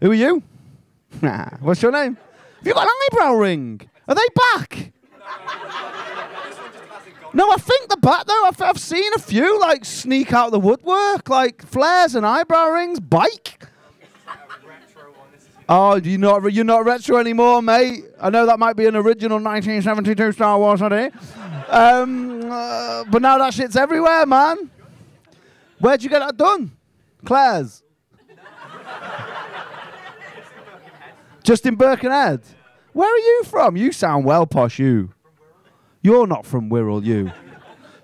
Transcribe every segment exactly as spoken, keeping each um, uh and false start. Who are you? Nah. What's your name? Have you got an eyebrow ring? Are they back? No, I think the bat though. I've, I've seen a few like sneak out of the woodwork, like flares and eyebrow rings, bike. Oh, you're not you're not retro anymore, mate. I know that might be an original nineteen seventy-two Star Wars idea, um, uh, but now that shit's everywhere, man. Where'd you get that done, Claire's? Just in Birkenhead. Where are you from? You sound well posh, you. You're not from Wirral, you.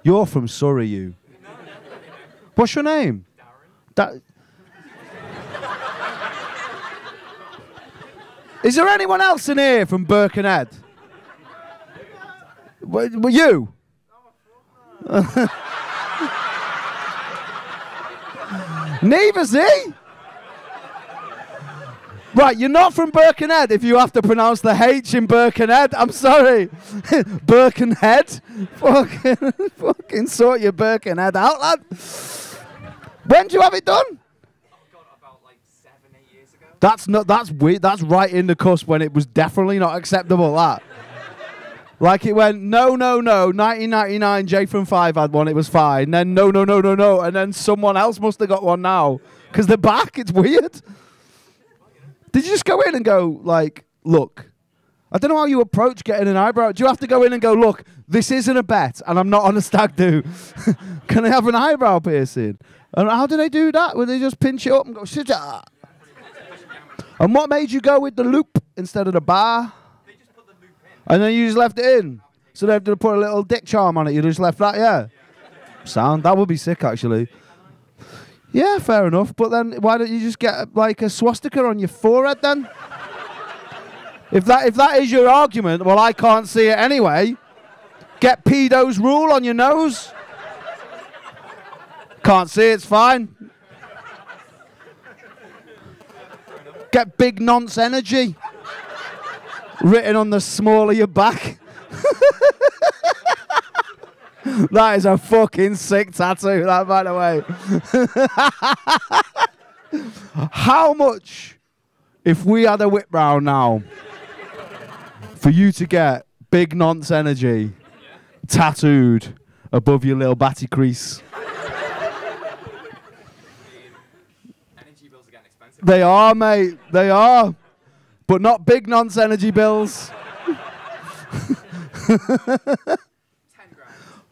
You're from Surrey, you. What's your name? Darren. Is there anyone else in here from Birkenhead? Were, were you? Neither's he. Right, you're not from Birkenhead if you have to pronounce the H in Birkenhead. I'm sorry. Birkenhead. Fucking, fucking sort your Birkenhead out, lad. When do you have it done? Oh God, about like seven, eight years ago. That's not, that's weird. That's right in the cusp when it was definitely not acceptable, that. Like it went, no, no, no, nineteen ninety-nine, Jay from Five had one, it was fine. And then no, no, no, no, no. And then someone else must have got one now. Because they're back, it's weird. Did you just go in and go, like, look, I don't know how you approach getting an eyebrow. Do you have to go in and go, look, this isn't a bet, and I'm not on a stag do. Can I have an eyebrow piercing? And how do they do that? Would they just pinch it up and go, shit-ah? And what made you go with the loop instead of the bar? They just put the loop in. And then you just left it in. So they had to put a little dick charm on it. You just left that, yeah? yeah. Sound, that would be sick, actually. Yeah, fair enough. But then, why don't you just get like a swastika on your forehead then? if that if that is your argument, well, I can't see it anyway. Get pedo's rule on your nose. Can't see, it's fine. Get big nonce energy written on the small of your back. That is a fucking sick tattoo, that, by the way. How much, if we had a whip round now, for you to get big nonce energy tattooed above your little batty crease? Energy bills are getting expensive. They are, mate. They are. But not big nonce energy bills.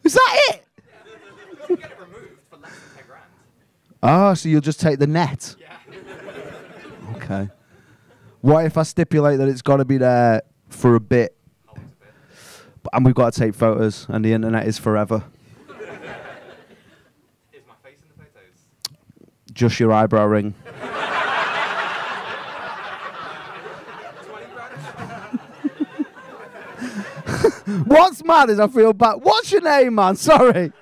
Is that it? You can get it removed for less than ten grand. Ah, so you'll just take the net? Yeah. Okay. What if I stipulate that it's got to be there for a bit? A bit. And we've got to take photos, and the internet is forever. Is my face in the photos? Just your eyebrow ring. What's mad is I feel bad. What's your name, man? Sorry.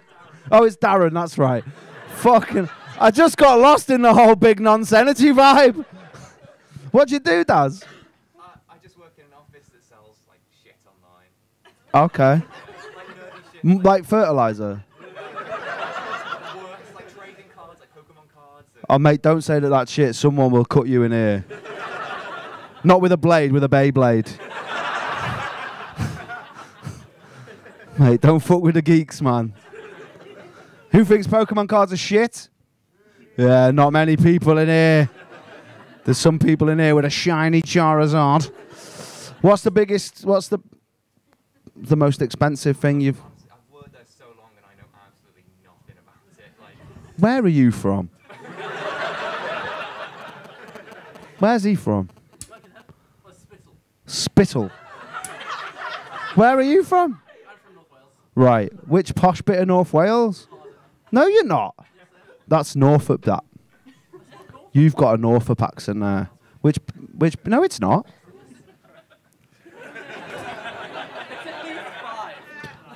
Oh, it's Darren. That's right. Fucking. I just got lost in the whole big non-sanity vibe. What'd you do, Daz? Uh, I just work in an office that sells like shit online. Okay. like, nerdy shit, like, like fertilizer. Works, like trading cards, like Pokemon cards. Oh, mate, don't say that. That shit. Someone will cut you in here. Not with a blade, with a Beyblade. Mate, don't fuck with the geeks, man. Who thinks Pokemon cards are shit? Yeah, not many people in here. There's some people in here with a shiny Charizard. What's the biggest, what's the the most expensive thing you've... I've worked there so long and I know absolutely nothing about it. Like... Where are you from? Where's he from? Spittle. Spittle. Where are you from? Right, which posh bit of North Wales? No, you're not. That's Norfolk, that. You've got a Norfolk accent there. Which, which, no, it's not.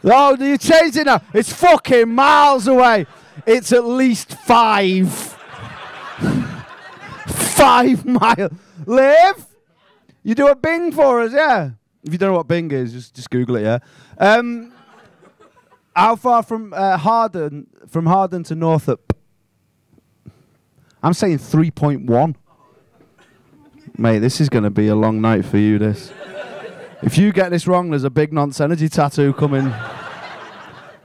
Oh, you changed it now. It's fucking miles away. It's at least five. Five miles. Liv, you do a Bing for us, yeah? If you don't know what Bing is, just, just Google it, yeah? Um... How far from uh, Harden from Harden to Northup? I'm saying three point one. Mate, this is going to be a long night for you, this. If you get this wrong, there's a big nonce energy tattoo coming,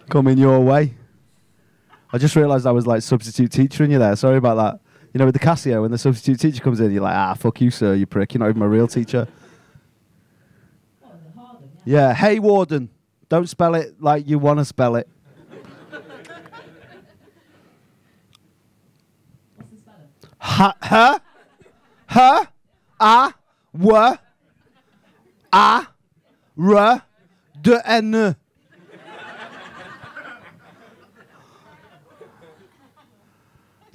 coming your way. I just realised I was like substitute teacher in you there. Sorry about that. You know, with the Casio, when the substitute teacher comes in, you're like, ah, fuck you, sir, you prick. You're not even my real teacher. What, the Harden, yeah. yeah, hey, Warden. Don't spell it like you want to spell it. What's the spelling? Ha, her, her, ah, were. A, R, D, N. Do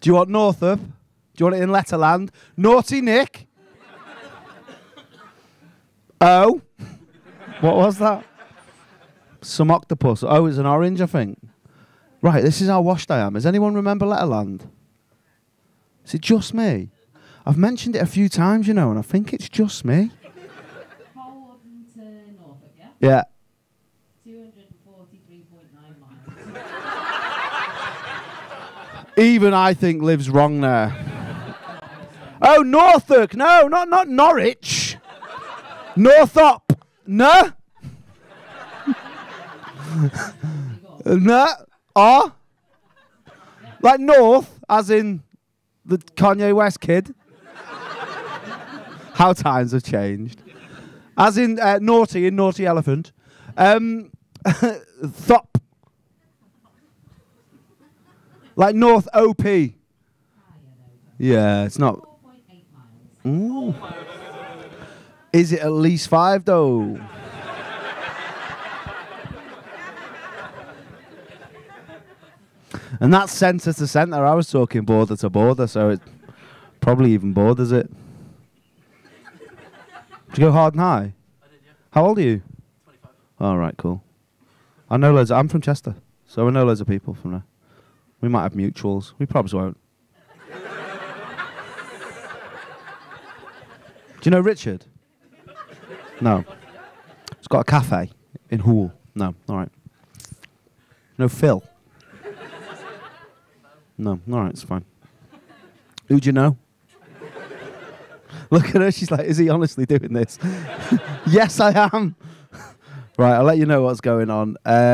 you want Northup? Do you want it in Letterland? Naughty Nick. Oh. What was that? Some octopus. Oh, it's an orange, I think. Right, this is how washed I am. Does anyone remember Letterland? Is it just me? I've mentioned it a few times, you know, and I think it's just me. Yeah. two hundred forty-three point nine miles. Even I think Liv's wrong there. Oh, Norfolk. No, not, not Norwich. Northop. No. No. Ah. Like North, as in the Kanye West kid. How times have changed. As in uh, naughty, in Naughty Elephant. Um, thop. Like North O P. Yeah, it's not. Ooh. Is it at least five, though? And that's centre to centre. I was talking border to border, so it probably even borders it. Did you go hard and high? I did, yeah. How old are you? twenty-five. All right, cool. I know loads of, I'm from Chester, so I know loads of people from there. We might have mutuals. We probably won't. Do you know Richard? No. He's got a cafe in Hoole. No, all right. No Phil? No, all right, it's fine. Who do you know? Look at her, she's like, is he honestly doing this? Yes, I am. Right, I'll let you know what's going on. Uh